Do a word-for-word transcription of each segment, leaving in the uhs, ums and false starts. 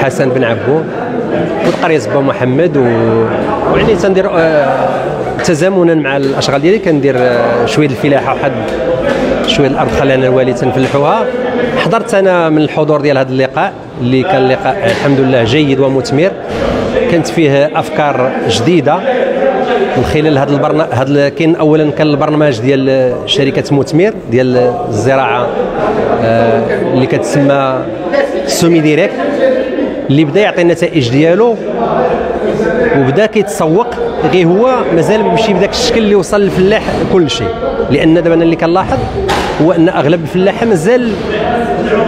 حسن بن عبو وقرية با محمد، ويعني تندير تزامنا مع الاشغال ديالي كندير شويه الفلاحه وحد شويه الارض خلانا الوالد تنفلحوها. حضرت انا من الحضور ديال هذا اللقاء اللي كان لقاء الحمد لله جيد ومثمر، كانت فيه افكار جديده من خلال هذا البرنامج. هذا كاين اولا كان البرنامج ديال شركه مثمر ديال الزراعه اللي كتسمى سومي ديراك، اللي بدا يعطي النتائج ديالو وبدا كيتسوق، غير هو مازال ماشي بداك الشكل اللي وصل للفلاح كل شيء. لان دابا انا اللي كنلاحظ هو ان اغلب الفلاحه مازال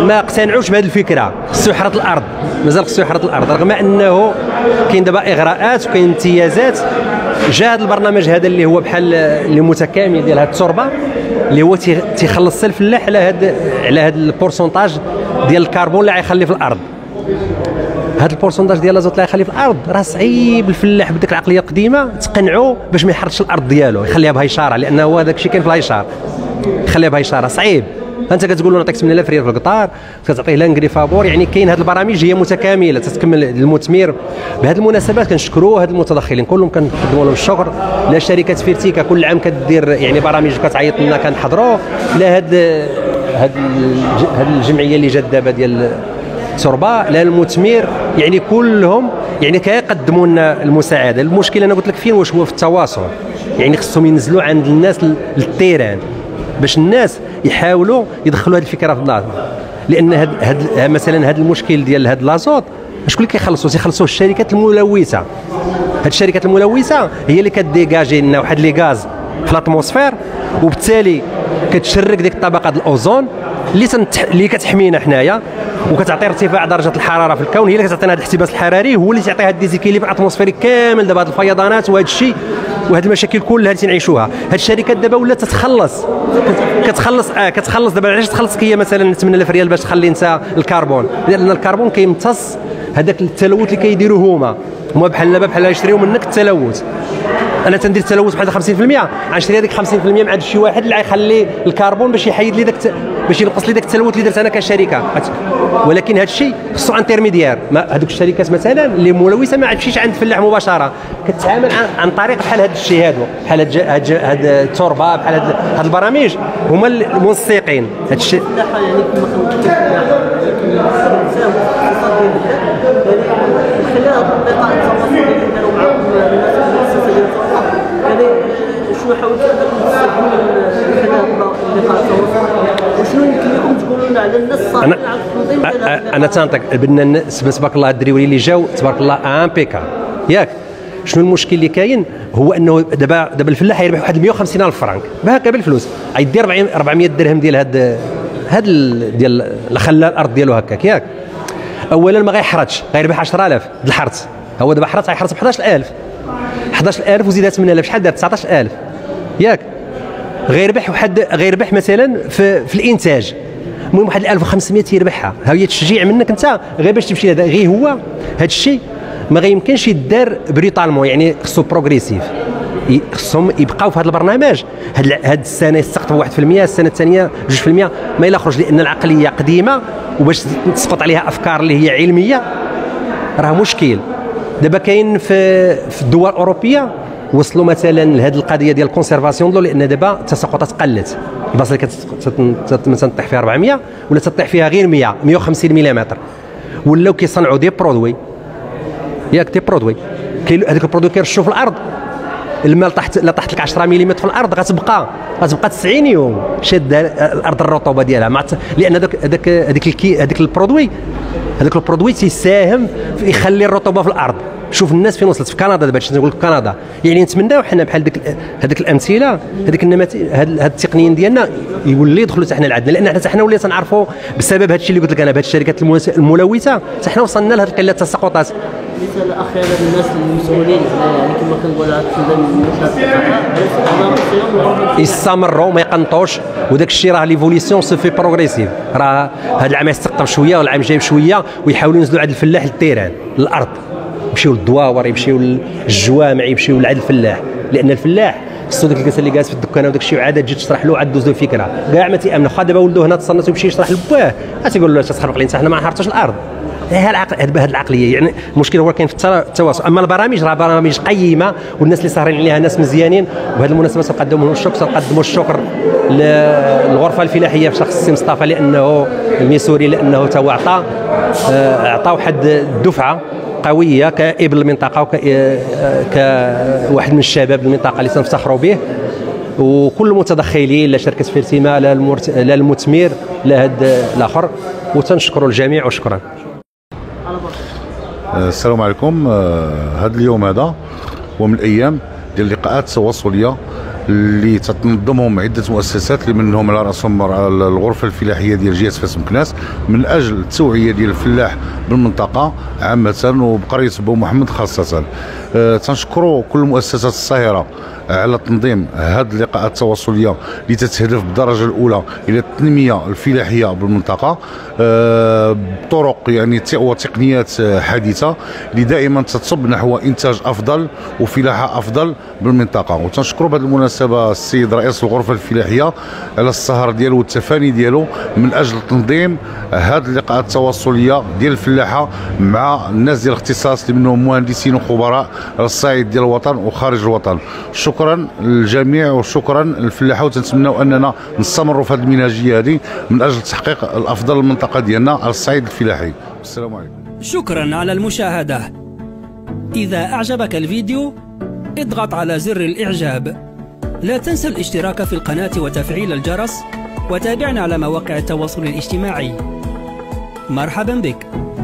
ما اقتنعوش بهذه الفكره، خصو يحرث الارض، مازال خصو يحرث الارض، رغم انه كاين دابا اغراءات وكاين امتيازات. جا هذا البرنامج هذا اللي هو بحال اللي متكامل ديال هذه التربه اللي هو تيخلص الفلاح على هذا على هذا البورسونتاج ديال الكربون اللي غيخلي في الارض. هذا البورسونتاج ديال الازوت اللي غيخلي في الارض راه صعيب الفلاح بديك العقليه القديمه تقنعو باش ما يحرثش الارض ديالو، يخليها بهيشاره، لان هو هذاك الشيء كاين في الهيشار، يخليها بهيشاره صعيب. انت كتقول له نعطيك ثمانية آلاف ريال في القطار، كتعطيه لانغري فابور. يعني كاين هذه البرامج هي متكامله تتكمل المثمر. بهذه المناسبات كنشكروا هاد المتدخلين كلهم، كنقدموا لهم الشكر. لا شركه فيرتيكا كل عام كدير يعني برامج وكتعيط لنا كنحضروا، لا هاد هاد هاد الجمعيه اللي جات دابا ديال التربه، لا المثمر، يعني كلهم يعني كيقدموا لنا المساعده. المشكل انا قلت لك فين، واش هو في التواصل، يعني خصهم ينزلوا عند الناس للتيران باش الناس يحاولوا يدخلوا هذه الفكره في النار. لان هاد هاد مثلا هذا المشكل ديال هاد لازوت شكون اللي كيخلصوه؟ تيخلصوه الشركات الملوثه. هاد الشركات الملوثه هي اللي كديجاجي لنا واحد لي غاز في الاتموسفير، وبالتالي كتشرك ديك الطبقه ديال الاوزون اللي تنتح... اللي كتحمينا حنايا، وكتعطي ارتفاع درجه الحراره في الكون. هي اللي كتعطينا هذا الاحتباس الحراري، هو اللي تعطي هاد ديزيكيليب اتموسفيري كامل. دابا هاد الفيضانات وهذا الشيء وهاد المشاكل كلها اللي تنعيشوها، هاد الشركات دابا ولات تتخلص كتخلص اه كتخلص دابا. علاش تخلصك هي مثلا ثمانية آلاف ريال باش تخلي انت الكربون؟ لان الكربون كيمتص هذاك التلوث اللي كيديروه هما هما بحالنا بحال يشريو منك التلوث. انا تندير التلوث بحال خمسين في المية، غنشري هذيك خمسين في المية مع هذا الشيء واحد اللي غيخلي الكربون باش يحيد لي داك ت... باش ينقص لي داك التلوث اللي درت انا كشركه. ولكن هذا الشيء خصو انترميديير. هذوك الشركات مثلا اللي ملوثه ما غاتمشيش عند الفلاح مباشره، كتعامل عن طريق بحال هذا الشيء هذا، بحال هاد التربه، بحال هاد البرامج. هما المنسقين هذا الشيء. شنو حاولتوا تستعملوا النقاط وشنو يمكن لكم تقولوا لنا على الناس الصالح على التنظيم ديال هذا؟ انا تنطق بالنسبه تبارك الله الدريوري اللي جاو تبارك الله امبيكا ياك. شنو المشكل اللي كاين هو انه دابا دابا الفلاح يربح واحد مية وخمسين ألف فرنك بهكا بالفلوس، غيدير أربعمية درهم ديال هاد هاد ديال خلى الارض ديالو هكاك ياك. اولا ما غيحرثش، غيربح عشرة آلاف د الحرث. هو دابا حرث غيحرث ب حداش ألف حداش ألف وزيدها ثمانية آلاف شحال دارت تسعطاش ألف ياك. غيربح واحد غيربح مثلا في, في الانتاج، المهم واحد ألف وخمسمية يربحها. ها هي تشجيع منك انت غير باش تمشي لهذا. غير هو هذا الشيء ما غيمكنش يدار بريطالمون، يعني خصو بروغريسيف. خصهم يبقاو في هذا البرنامج. هاد السنه يستقطبوا واحد في المية، السنه الثانيه جوج في المية ما الى خرج، لان العقليه قديمه وباش تسقط عليها افكار اللي هي علميه راه مشكل. دابا كاين في في الدول الاوروبيه وصلوا مثلا لهذه القضيه ديال الكونسيرفاسيون ديالو، لان دابا التساقطات قلت. البصله مثلا تطيح فيها أربعمية ولا تطيح فيها غير مية مية وخمسين ملم، ولاو كيصنعوا دي برودوي ياك. دي برودوي هذوك البرودوي كيرشوا في الارض، الماء تحت لا تحت لك عشرة ملم في الارض غتبقى غتبقى تسعين يوم شاده الارض الرطوبه ديالها مع ت... لان هذاك هذاك هذيك هذاك البرودوي هذاك البرودوي تيساهم في يخلي الرطوبه في الارض. شوف الناس فين وصلت في كندا دابا، نقول لك كندا يعني نتمناو حنا بحال ديك هذيك الامثله هذيك النماذج هاد التقنيين ديالنا يولي يدخلوا حتى حنا لعندنا. لان حتى حنا ولينا تنعرفوا بسبب هذا الشيء اللي قلت لك انا بهاد الشركات الملوثه، حتى حنا وصلنا لهاد قله التساقطات. مثال اخير للناس المسؤولين يعني كما كنقولوا على يستمروا ما يقنطوش، وداك الشيء راه ليفوليسيون سو في بروغريسيف. راه هاد العام يستقطب شويه والعام جاي بشويه، ويحاولوا ينزلوا عند الفلاح للتيران للارض، يمشيو للدواور، يمشيو للجوامع، يمشيو لعند الفلاح. لان الفلاح خصو ديك الكاسه اللي جالس في الدكانه وداك الشيء عاد تجي تشرح له، عاد دوز له الفكره كاع ما تيامن. واخا دابا ولدو هنا تصنت ويمشي يشرح لباه، تيقول له تخربق لي انت، حنا ما نحرثوش الارض. هذه العقل هذه العقليه. يعني المشكل هو كاين في التواصل، اما البرامج راه برامج قيمه والناس اللي ساهرين عليها ناس مزيانين. وبهذه المناسبه سنقدم لهم الشكر، سنقدم الشكر للغرفه الفلاحيه في شخص السي مصطفى لانه الميسوري، لانه توا عطى عطى واحد الدفعه قويه كابن المنطقه وكواحد من الشباب المنطقه اللي سنفتخروا به. وكل المتدخلين لا شركه فيرتيمال لا المرت... المثمر لا هذا الاخر، وتنشكروا الجميع وشكرا. السلام عليكم. هذا اليوم هذا هو من الايام ديال اللقاءات التواصليه اللي تتنظمهم عده مؤسسات اللي منهم على راسهم الغرفه الفلاحيه ديال جهه فاس مكناس من اجل التوعيه ديال الفلاح بالمنطقه عامه وبقريه بو محمد خاصه. أه تنشكروا كل المؤسسات الصاهره على تنظيم هذه اللقاءات التواصليه اللي تتهدف بالدرجه الاولى الى التنميه الفلاحيه بالمنطقه أه بطرق يعني وتقنيات حديثه اللي دائما تتصب نحو انتاج افضل وفلاحه افضل بالمنطقه. وتنشكروا بهذه المناسبه السيد رئيس الغرفه الفلاحيه على السهر ديالو والتفاني ديالو من اجل تنظيم هذه اللقاءات التواصليه ديال الفلاحه مع الناس ديال الاختصاص اللي منهم مهندسين وخبراء على الصعيد ديال الوطن وخارج الوطن. شكرا للجميع وشكرا للفلاحه، وتنتمناو اننا نستمروا في هذه المنهجيه هذه من اجل تحقيق الافضل للمنطقه ديالنا على الصعيد الفلاحي. السلام عليكم. شكرا على المشاهده. اذا اعجبك الفيديو اضغط على زر الاعجاب. لا تنسى الاشتراك في القناه وتفعيل الجرس، وتابعنا على مواقع التواصل الاجتماعي. مرحبا بك.